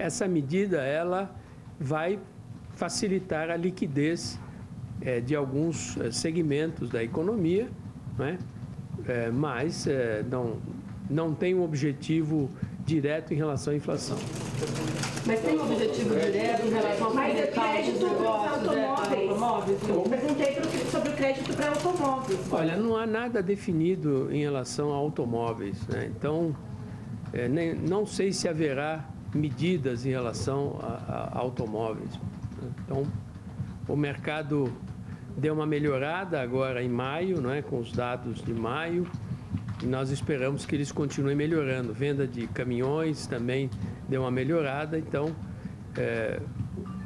Essa medida ela vai facilitar a liquidez de alguns segmentos da economia, né? Mas não tem um objetivo direto em relação à inflação. Mas tem um objetivo direto em relação a crédito para automóveis? Eu perguntei sobre o crédito para automóveis. Olha, não há nada definido em relação a automóveis, né? Então, não sei se haverá medidas em relação a automóveis. Então, o mercado deu uma melhorada agora em maio, né, com os dados de maio, e nós esperamos que eles continuem melhorando. Venda de caminhões também deu uma melhorada, então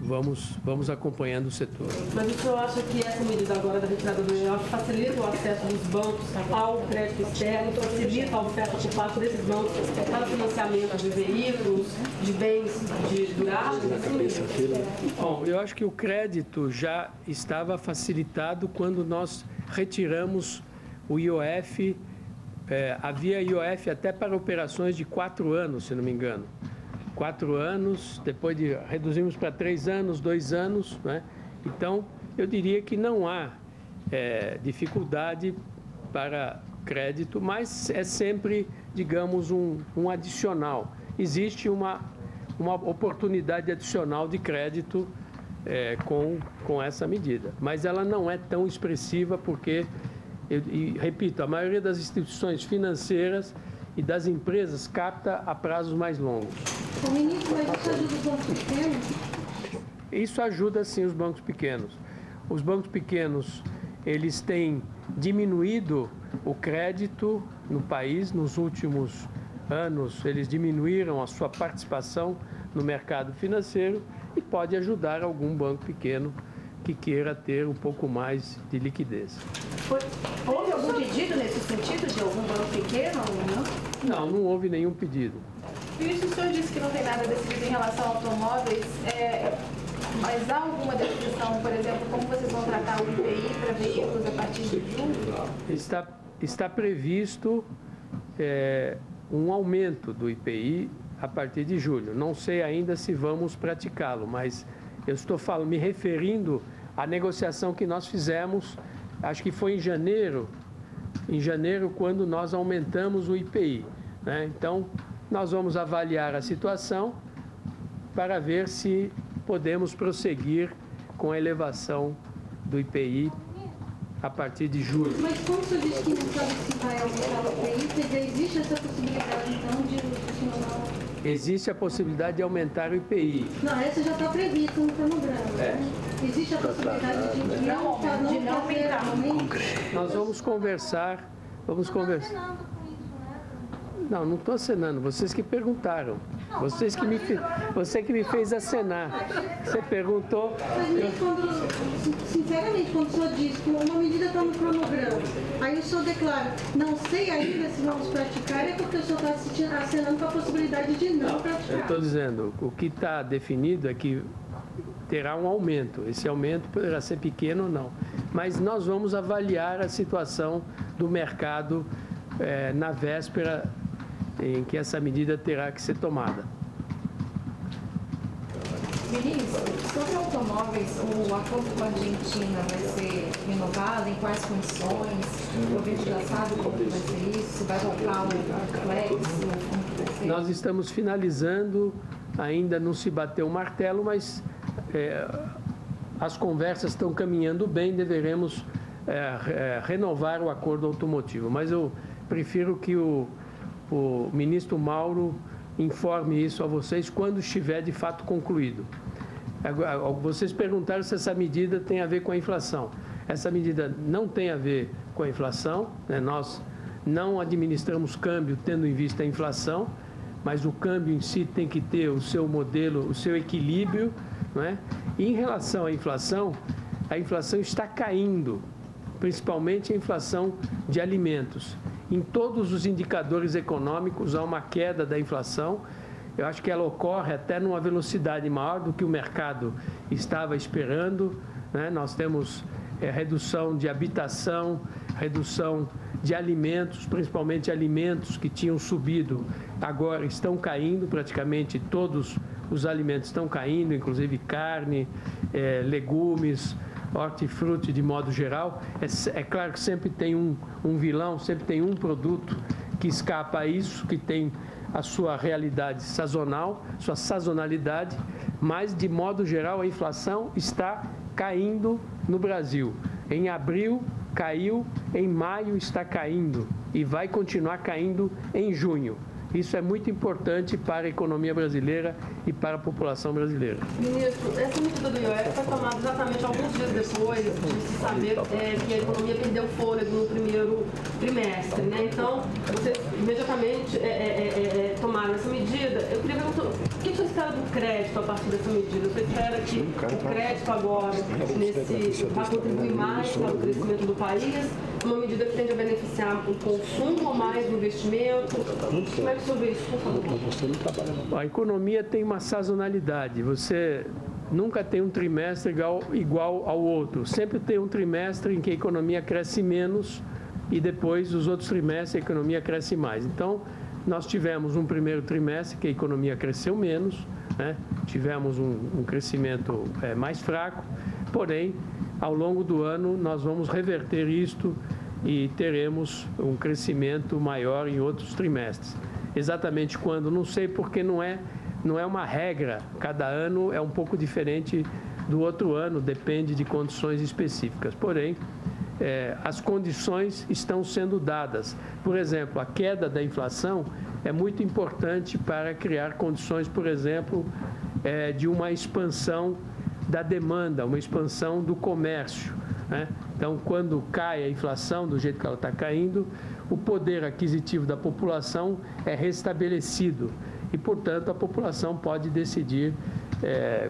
vamos acompanhando o setor. Mas o senhor acha que essa medida agora da retirada do IOF facilita o acesso dos bancos ao crédito externo, facilita a oferta por parte desses bancos para financiamento de veículos, de bens duráveis? Bom, eu acho que o crédito já estava facilitado quando nós retiramos o IOF. Havia IOF até para operações de 4 anos, se não me engano. 4 anos, depois reduzimos para 3 anos, 2 anos, né? Então, eu diria que não há dificuldade para crédito, mas é sempre, digamos, um adicional. Existe uma oportunidade adicional de crédito com essa medida, mas ela não é tão expressiva porque, e repito, a maioria das instituições financeiras e das empresas capta a prazos mais longos. Ministro, mas isso ajuda os bancos pequenos? Isso ajuda, sim, os bancos pequenos. Os bancos pequenos, eles têm diminuído o crédito no país. Nos últimos anos, eles diminuíram a sua participação no mercado financeiro e pode ajudar algum banco pequeno que queira ter um pouco mais de liquidez. Houve algum pedido nesse sentido de algum banco pequeno? Não, não houve nenhum pedido. Ministro, o senhor disse que não tem nada decidido em relação a automóveis, mas há alguma definição, por exemplo, como vocês vão tratar o IPI para veículos a partir de junho? Está previsto um aumento do IPI a partir de julho. Não sei ainda se vamos praticá-lo, mas eu estou me referindo à negociação que nós fizemos, acho que foi em janeiro quando nós aumentamos o IPI, né? Então, nós vamos avaliar a situação para ver se podemos prosseguir com a elevação do IPI a partir de julho. Mas como o senhor diz que não sabe se vai aumentar o IPI, existe essa possibilidade, então, de... Existe a possibilidade de aumentar o IPI. Não, essa já está prevista no cronograma, né? Existe a possibilidade de não aumentar. Nós vamos conversar. Não, não estou acenando. Vocês que perguntaram. Você que me fez acenar. Você perguntou. Mas, sinceramente, quando o senhor diz que uma medida está no cronograma, aí o senhor declara, não sei ainda se vamos praticar, é porque o senhor está acenando com a possibilidade de não praticar. Eu estou dizendo, o que está definido é que terá um aumento. Esse aumento poderá ser pequeno ou não. Mas nós vamos avaliar a situação do mercado na véspera em que essa medida terá que ser tomada. Ministro, sobre automóveis, o acordo com a Argentina vai ser renovado? Em quais condições? O governo já sabe como vai ser isso? Vai voltar o Flex? Nós estamos finalizando, ainda não se bateu o martelo, mas as conversas estão caminhando bem, deveremos renovar o acordo automotivo. Mas eu prefiro que o ministro Mauro informe isso a vocês quando estiver de fato concluído. Agora, vocês perguntaram se essa medida tem a ver com a inflação. Essa medida não tem a ver com a inflação, né? Nós não administramos câmbio tendo em vista a inflação, mas o câmbio em si tem que ter o seu modelo, o seu equilíbrio, né? E em relação à inflação, a inflação está caindo, principalmente a inflação de alimentos. Em todos os indicadores econômicos há uma queda da inflação. Eu acho que ela ocorre até numa velocidade maior do que o mercado estava esperando, né? Nós temos redução de habitação, redução de alimentos, principalmente alimentos que tinham subido, agora estão caindo praticamente todos os alimentos estão caindo, inclusive carne, legumes, hortifruti de modo geral. É claro que sempre tem um vilão, sempre tem um produto que escapa a isso, que tem a sua realidade sazonal, sua sazonalidade, mas de modo geral a inflação está caindo no Brasil. Em abril caiu, em maio está caindo e vai continuar caindo em junho. Isso é muito importante para a economia brasileira e para a população brasileira. Ministro, essa medida do IOF foi tomada exatamente alguns dias depois de se saber que a economia perdeu fôlego no primeiro trimestre, né? Então, vocês imediatamente tomaram essa medida. Eu queria perguntar, o que você espera do crédito a partir dessa medida? Você espera que o crédito agora vai contribuir mais para o crescimento do país? Uma medida que tende a beneficiar o consumo ou mais o investimento? Como é que sobre isso, por favor? A economia tem uma sazonalidade. Você nunca tem um trimestre igual ao outro. Sempre tem um trimestre em que a economia cresce menos e depois os outros trimestres a economia cresce mais. Então, nós tivemos um primeiro trimestre que a economia cresceu menos, né? Tivemos um crescimento mais fraco, porém, ao longo do ano, nós vamos reverter isto e teremos um crescimento maior em outros trimestres. Exatamente quando, não sei, porque não é uma regra. Cada ano é um pouco diferente do outro ano, depende de condições específicas. Porém, as condições estão sendo dadas. Por exemplo, a queda da inflação é muito importante para criar condições, por exemplo, de uma expansão da demanda, uma expansão do comércio, né? Então, quando cai a inflação, do jeito que ela está caindo, o poder aquisitivo da população é restabelecido e, portanto, a população pode decidir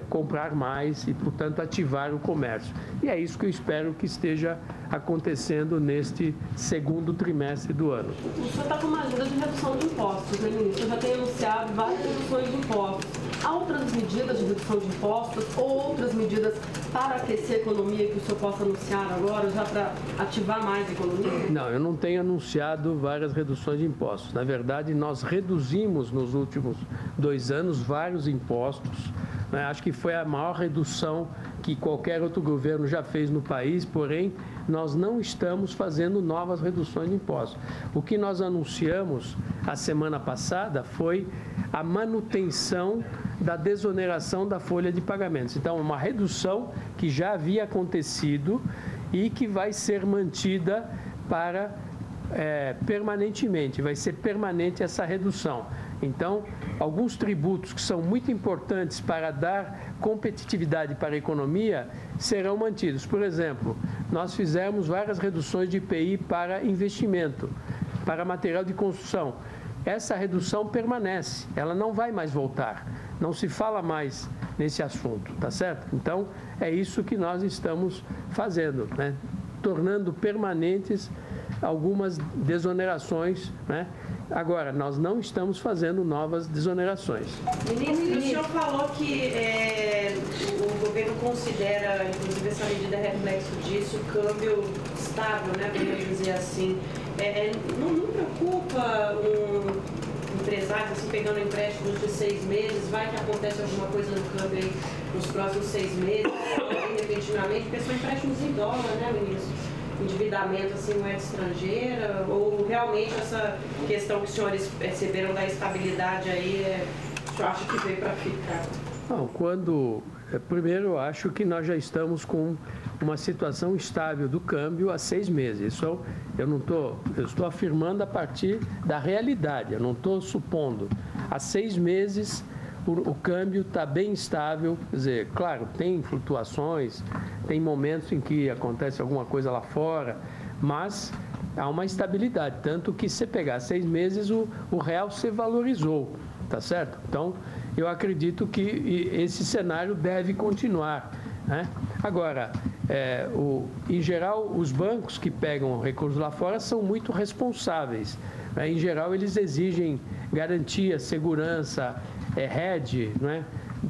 comprar mais e, portanto, ativar o comércio. E é isso que eu espero que esteja acontecendo neste segundo trimestre do ano. O senhor está com uma agenda de redução de impostos, né, ministro? Já tem anunciado várias reduções de impostos. Há outras medidas de redução de impostos ou outras medidas para aquecer a economia que o senhor possa anunciar agora, já para ativar mais a economia? Não, eu não tenho anunciado várias reduções de impostos. Na verdade, nós reduzimos nos últimos 2 anos vários impostos, né? Acho que foi a maior redução que qualquer outro governo já fez no país, porém, nós não estamos fazendo novas reduções de impostos. O que nós anunciamos a semana passada foi a manutenção da desoneração da folha de pagamentos. Então, uma redução que já havia acontecido e que vai ser mantida permanentemente, vai ser permanente essa redução. Então, alguns tributos que são muito importantes para dar competitividade para a economia serão mantidos. Por exemplo, nós fizemos várias reduções de IPI para investimento, para material de construção. Essa redução permanece, ela não vai mais voltar, não se fala mais nesse assunto, tá certo? Então, é isso que nós estamos fazendo, né? Tornando permanentes algumas desonerações, né? Agora, nós não estamos fazendo novas desonerações. Ministro, o senhor falou que o governo considera, inclusive, essa medida reflexo disso, o câmbio estável, né, podemos dizer assim. Não preocupa um empresário assim, pegando empréstimos de 6 meses, vai que acontece alguma coisa no câmbio aí nos próximos 6 meses, repentinamente, porque são empréstimos em dólar, né, ministro? Endividamento assim, moeda estrangeira, ou realmente essa questão que os senhores perceberam da estabilidade aí, o senhor acha que veio para ficar? Não, primeiro, eu acho que nós já estamos com uma situação estável do câmbio há 6 meses. Isso eu estou afirmando a partir da realidade, eu não estou supondo. Há 6 meses o câmbio está bem estável, quer dizer, claro, tem flutuações, tem momentos em que acontece alguma coisa lá fora, mas há uma estabilidade, tanto que se pegar 6 meses, o real se valorizou, tá certo? Então, eu acredito que esse cenário deve continuar, né? Agora, em geral, os bancos que pegam recursos lá fora são muito responsáveis, né? Em geral, eles exigem garantia, segurança, hedge, né,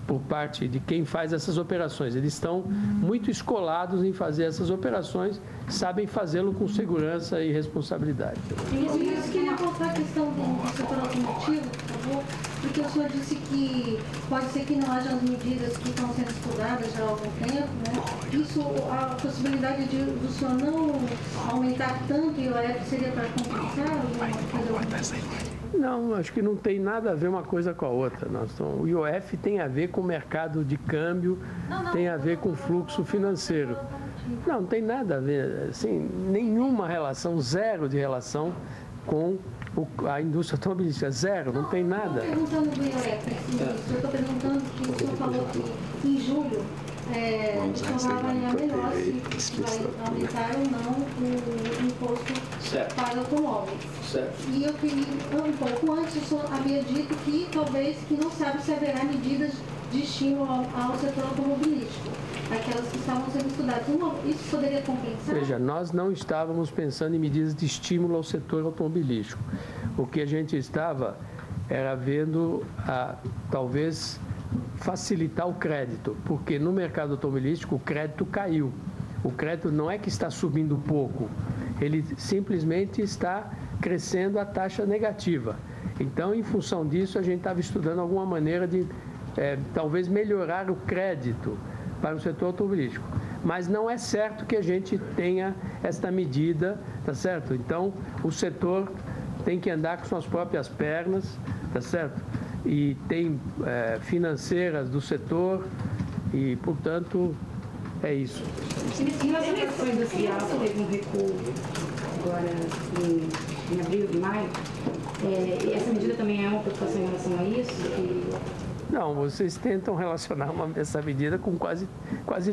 por parte de quem faz essas operações. Eles estão muito escolados em fazer essas operações, sabem fazê-lo com segurança e responsabilidade. Ministro, eu queria voltar à questão do setor automotivo, por favor. porque o senhor disse que pode ser que não haja as medidas que estão sendo estudadas já há algum tempo, né? Isso, a possibilidade do senhor não aumentar tanto e o IOF seria para compensar alguma coisa? Não, acho que não tem nada a ver uma coisa com a outra. O IOF tem a ver com o mercado de câmbio, tem a ver com o fluxo financeiro. Não tem nada a ver, assim, nenhuma relação, zero de relação com a indústria automobilística, zero, não tem nada. Eu estou perguntando do IOF, eu estou perguntando que o senhor falou que em julho o senhor vai avaliar melhor se vai aumentar ou não o imposto para automóveis. E eu queria, um pouco antes, o senhor havia dito que talvez que não sabe se haverá medidas de estímulo ao setor automobilístico, aquelas que estavam sendo estudadas. Isso poderia compensar? Veja, nós não estávamos pensando em medidas de estímulo ao setor automobilístico. O que a gente estava era vendo, talvez, facilitar o crédito, porque no mercado automobilístico o crédito caiu. O crédito não é que está subindo pouco, ele simplesmente está crescendo a taxa negativa. Então, em função disso, a gente estava estudando alguma maneira de talvez melhorar o crédito para o setor automobilístico. Mas não é certo que a gente tenha esta medida, tá certo? Então, o setor tem que andar com suas próprias pernas, tá certo? E tem financeiras do setor e, portanto, é isso. Em relação à questão industrial, teve um recuo agora em abril e maio. Essa medida também é uma preocupação em relação a isso? Não, vocês tentam relacionar essa medida com quase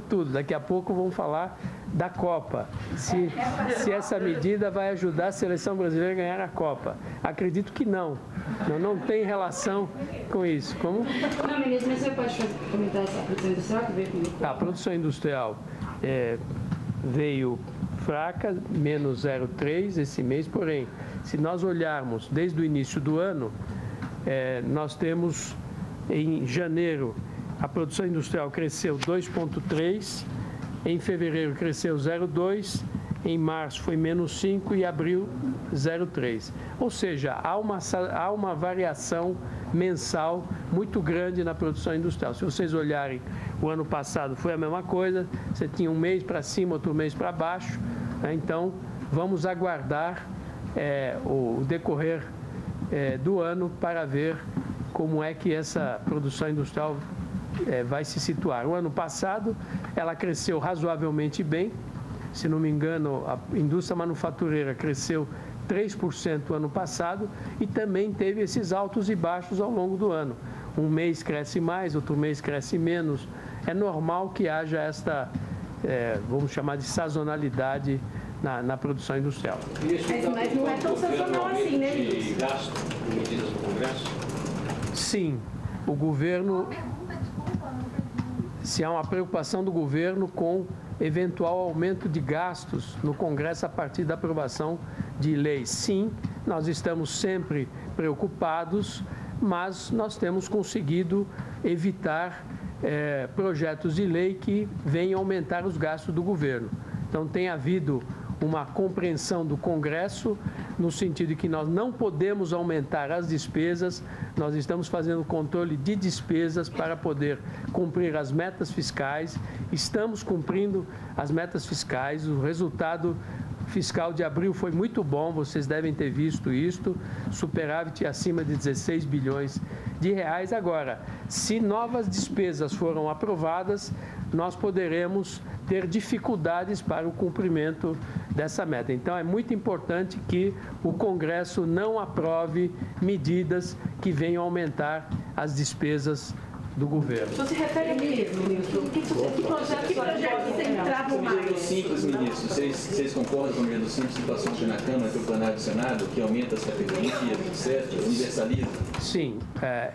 tudo. Daqui a pouco vão falar da Copa, se essa medida vai ajudar a seleção brasileira a ganhar a Copa. Acredito que não, não tem relação com isso. Como? Não, ministro, mas você pode comentar essa produção industrial que veio comigo? A produção industrial veio fraca, menos 0,3 esse mês, porém, se nós olharmos desde o início do ano, nós temos... Em janeiro, a produção industrial cresceu 2,3%, em fevereiro cresceu 0,2%, em março foi menos 5% e abril 0,3%. Ou seja, há uma variação mensal muito grande na produção industrial. Se vocês olharem, o ano passado foi a mesma coisa, você tinha um mês para cima, outro mês para baixo, né? Então, vamos aguardar o decorrer do ano para ver como é que essa produção industrial vai se situar. O ano passado, ela cresceu razoavelmente bem, se não me engano, a indústria manufatureira cresceu 3% o ano passado e também teve esses altos e baixos ao longo do ano. Um mês cresce mais, outro mês cresce menos. É normal que haja esta, vamos chamar de sazonalidade na produção industrial. Mas não é tão sazonal assim, né, ministro? Gasto com medidas do Congresso? Sim, o governo, se há uma preocupação do governo com eventual aumento de gastos no Congresso a partir da aprovação de leis. Sim, nós estamos sempre preocupados, mas nós temos conseguido evitar projetos de lei que venham aumentar os gastos do governo. Então, tem havido uma compreensão do Congresso, no sentido de que nós não podemos aumentar as despesas, nós estamos fazendo controle de despesas para poder cumprir as metas fiscais, estamos cumprindo as metas fiscais, o resultado fiscal de abril foi muito bom, vocês devem ter visto isto, superávit acima de 16 bilhões de reais. Agora, se novas despesas foram aprovadas, nós poderemos ter dificuldades para o cumprimento dessa meta. Então, é muito importante que o Congresso não aprove medidas que venham aumentar as despesas do governo. Você se refere a mesmo, ministro? Que projetos você entrava mais? O governo simples, ministro. Vocês concordam com o governo simples que passou aqui na Câmara, que o plenário do Senado, que aumenta as categorias, etc., universaliza? Sim.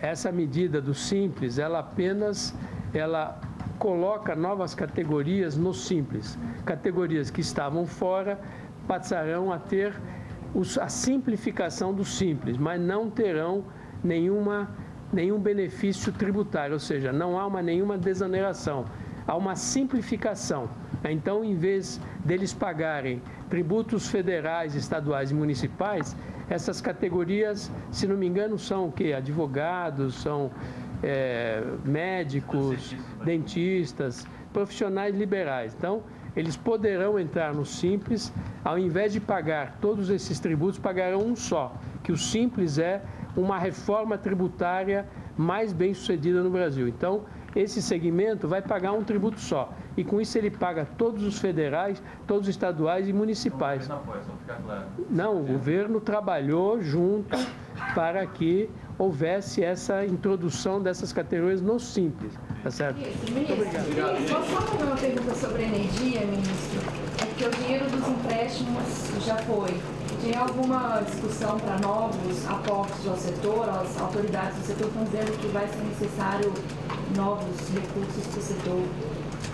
Essa medida do simples, ela apenas... ela coloca novas categorias no simples. Categorias que estavam fora passarão a ter a simplificação do simples, mas não terão nenhum benefício tributário, ou seja, não há nenhuma desoneração. há uma simplificação. Então, em vez deles pagarem tributos federais, estaduais e municipais, essas categorias, se não me engano, são o quê? Advogados, são médicos, dentistas, profissionais liberais. Então, eles poderão entrar no Simples, ao invés de pagar todos esses tributos, pagarão um só, que o Simples é uma reforma tributária mais bem sucedida no Brasil. Então, esse segmento vai pagar um tributo só, e com isso ele paga todos os federais, todos os estaduais e municipais. Não, o governo trabalhou junto para que houvesse essa introdução dessas categorias no Simples, tá certo? Muito obrigado. Ministro, só uma pergunta sobre energia, ministro, é porque o dinheiro dos empréstimos já foi. Tem alguma discussão para novos aportes ao setor? As autoridades do setor estão dizendo que vai ser necessário novos recursos para o setor.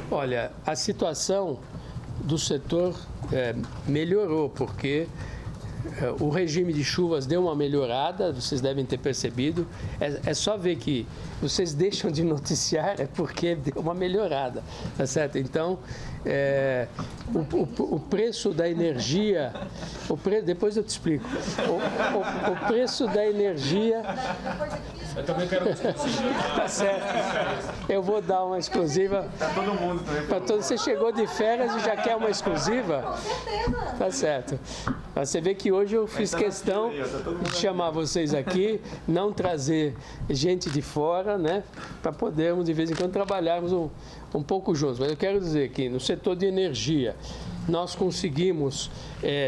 Olha, a situação do setor melhorou, porque o regime de chuvas deu uma melhorada, vocês devem ter percebido. É só ver que vocês deixam de noticiar, é porque deu uma melhorada, tá certo? Então, o preço da energia, depois eu te explico, o preço da energia... Eu também quero... Tá certo, eu vou dar uma exclusiva para todo mundo também. Você chegou de férias e já quer uma exclusiva? Tá certo. Você vê que hoje eu fiz questão de chamar vocês aqui, não trazer gente de fora, né, para podermos de vez em quando trabalharmos um pouco juntos. Mas eu quero dizer que no setor de energia nós conseguimos,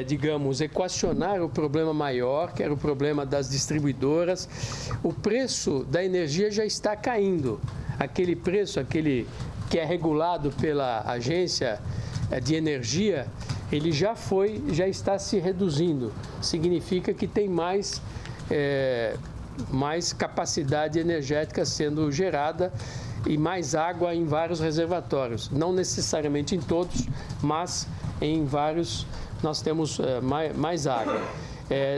digamos, equacionar o problema maior, que era o problema das distribuidoras. O preço da energia já está caindo. Aquele preço, aquele que é regulado pela agência de energia, ele já está se reduzindo. Significa que tem mais capacidade energética sendo gerada e mais água em vários reservatórios. Não necessariamente em todos, mas em vários nós temos mais água.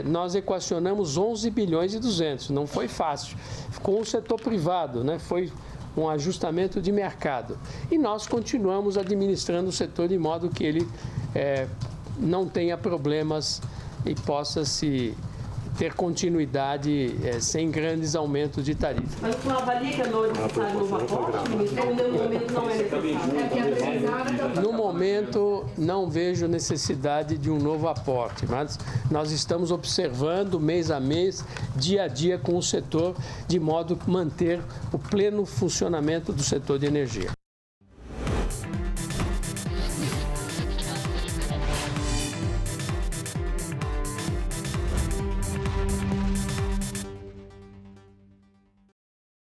Nós equacionamos 11 bilhões e 200, não foi fácil. Com o setor privado, né? Foi um ajustamento de mercado. E nós continuamos administrando o setor de modo que ele não tenha problemas e possa se ter continuidade sem grandes aumentos de tarifa. Mas o senhor avalia que é necessário novo aporte, ministro? Ou no momento não é necessário? No momento não vejo necessidade de um novo aporte, mas nós estamos observando mês a mês, dia a dia com o setor, de modo a manter o pleno funcionamento do setor de energia.